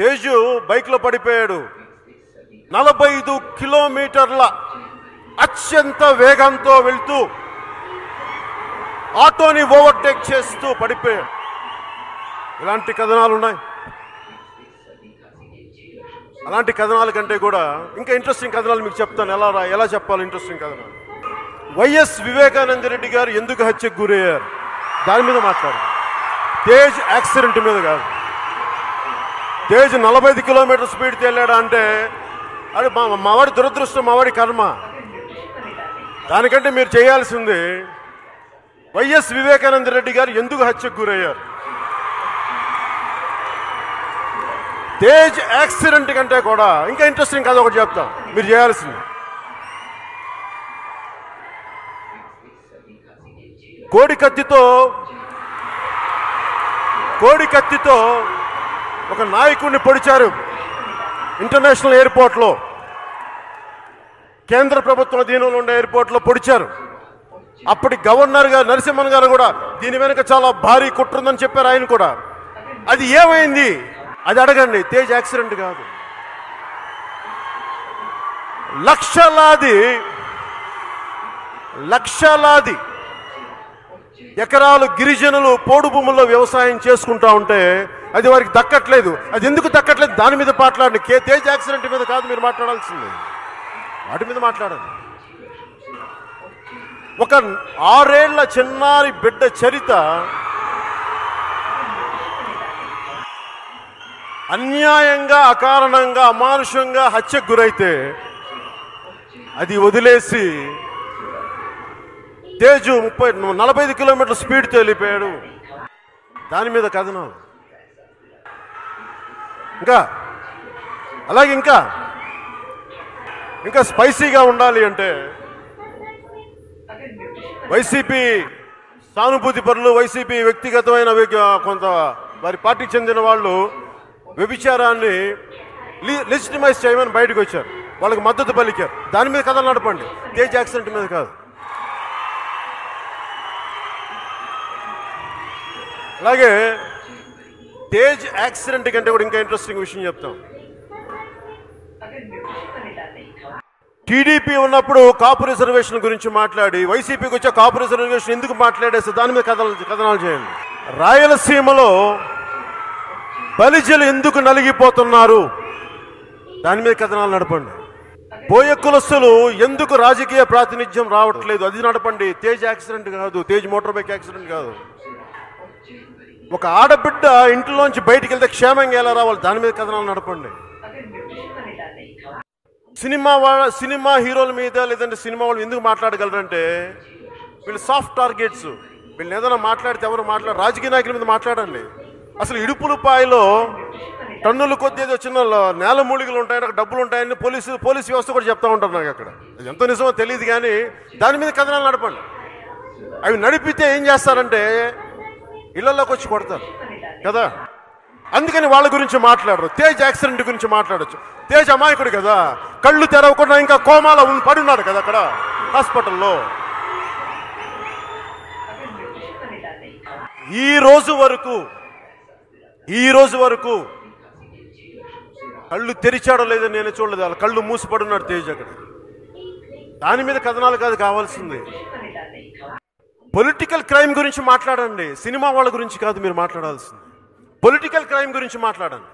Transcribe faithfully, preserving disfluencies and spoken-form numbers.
తేజు బైక్లో పడిపోయాడు. నలభై ఐదు కిలోమీటర్ల అత్యంత వేగంతో వెళ్తూ ఆటోని ఓవర్టేక్ చేస్తూ పడిపోయాడు. ఇలాంటి కథనాలు ఉన్నాయి. అలాంటి కథనాల కంటే కూడా ఇంకా ఇంట్రెస్టింగ్ కథనాలు మీకు చెప్తాను. ఎలా రా ఎలా చెప్పాలి ఇంట్రెస్టింగ్ కథనాలు. వైఎస్ వివేకానంద రెడ్డి గారు ఎందుకు హత్యకు గురయ్యారు దాని మీద మాట్లాడారు. తేజ్ యాక్సిడెంట్ మీద కాదు. తేజ్ నలభై ఐదు కిలోమీటర్ స్పీడ్కి వెళ్ళాడా అంటే అది మావాడి దురదృష్టం, మావాడి కర్మ. దానికంటే మీరు చేయాల్సింది వైఎస్ వివేకానంద రెడ్డి గారు ఎందుకు హత్యకు గురయ్యారు. తేజ్ యాక్సిడెంట్ కంటే కూడా ఇంకా ఇంట్రెస్టింగ్ కథ ఒకటి చెప్తాం. మీరు చేయాల్సింది కోడి కత్తితో కోడి కత్తితో ఒక నాయకుడిని పొడిచారు ఇంటర్నేషనల్ ఎయిర్పోర్ట్లో. కేంద్ర ప్రభుత్వం అధీనంలో ఉండే ఎయిర్పోర్ట్లో పొడిచారు. అప్పటి గవర్నర్ గారు నరసింహన్ గారు కూడా దీని వెనుక చాలా భారీ కుట్ర ఉందని చెప్పారు. ఆయన కూడా అది ఏమైంది అది అడగండి. తేజ్ యాక్సిడెంట్ కాదు. లక్షలాది లక్షలాది ఎకరాలు గిరిజనులు పోడు భూముల్లో వ్యవసాయం చేసుకుంటా ఉంటే అది వారికి దక్కట్లేదు. అది ఎందుకు దక్కట్లేదు దాని మీద మాట్లాడండి. కే తేజ్ యాక్సిడెంట్ మీద కాదు మీరు మాట్లాడాల్సింది, వాటి మీద మాట్లాడండి. ఒక ఆరేళ్ల చిన్నారి బిడ్డ చరిత అన్యాయంగా అకారణంగా అమానుషంగా హత్యకు గురైతే అది వదిలేసి తేజు ముప్పై నలభై ఐదు కిలోమీటర్ల స్పీడ్తో వెళ్ళిపోయాడు దాని మీద కథనాలు. ఇంకా అలాగే ఇంకా ఇంకా స్పైసీగా ఉండాలి అంటే వైసీపీ సానుభూతి పరులు, వైసీపీ వ్యక్తిగతమైన కొంత వారి పార్టీకి చెందిన వాళ్ళు వ్యభిచారాన్ని లెజిటిమైజ్ చేయమని బయటకు వచ్చారు. వాళ్ళకి మద్దతు పలికారు. దాని మీద కథలు నడపండి, తేజ్ యాక్సిడెంట్ మీద కాదు. అలాగే తేజ్ యాక్సిడెంట్ కంటే కూడా ఇంకా ఇంట్రెస్టింగ్ విషయం చెప్తాం. టీడీపీ ఉన్నప్పుడు కాపు రిజర్వేషన్ గురించి మాట్లాడి వైసీపీకి వచ్చే కాపు రిజర్వేషన్ ఎందుకు మాట్లాడేస్తే దాని మీద కథలు కథనాలు చేయండి. రాయలసీమలో బలిజలు ఎందుకు నలిగిపోతున్నారు దాని మీద కథనాలు నడపండి. బోయ కులస్తులు ఎందుకు రాజకీయ ప్రాతినిధ్యం రావట్లేదు అది నడపండి. తేజ్ యాక్సిడెంట్ కాదు, తేజ్ మోటార్ బైక్ యాక్సిడెంట్ కాదు. ఒక ఆడబిడ్డ ఇంట్లోంచి బయటికి వెళ్తే క్షేమంగా ఎలా రావాలి దాని మీద కథనాలు నడపండి. సినిమా వాళ్ళ సినిమా హీరోల మీద లేదంటే సినిమా వాళ్ళు ఎందుకు మాట్లాడగలరంటే వీళ్ళు సాఫ్ట్ టార్గెట్స్. వీళ్ళని ఏదైనా మాట్లాడితే ఎవరు మాట్లాడ రాజకీయ నాయకుల మీద మాట్లాడండి. అసలు ఇడుపులపాయలో టన్నుల కొద్ది ఏదో చిన్న నేల మూలికలు ఉంటాయని అక్కడ డబ్బులు ఉంటాయని పోలీసు పోలీసు వ్యవస్థ కూడా చెప్తా ఉంటారు. నాకు అక్కడ అది ఎంతో నిజమో తెలియదు కానీ దాని మీద కథనాలు నడపండి. అవి నడిపితే ఏం చేస్తారంటే ఇళ్లలోకి వచ్చి కొడతారు కదా, అందుకని వాళ్ళ గురించి మాట్లాడరు. తేజ్ యాక్సిడెంట్ గురించి మాట్లాడచ్చు. తేజ్ అమాయకుడు కదా, కళ్ళు తెరవకుండా ఇంకా కోమాలో పడి ఉన్నాడు కదా అక్కడ హాస్పిటల్లో. ఈ రోజు వరకు ఈ రోజు వరకు కళ్ళు తెరిచాడో లేదో నేను చూడలేదు. అలా కళ్ళు మూసిపడి ఉన్నాడు తేజ్ అక్కడ. దాని మీద కథనాలు కాదు కావాల్సింది. పొలిటికల్ క్రైమ్ గురించి మాట్లాడండి, సినిమా వాళ్ళ గురించి కాదు మీరు మాట్లాడాల్సింది. పొలిటికల్ క్రైమ్ గురించి మాట్లాడండి.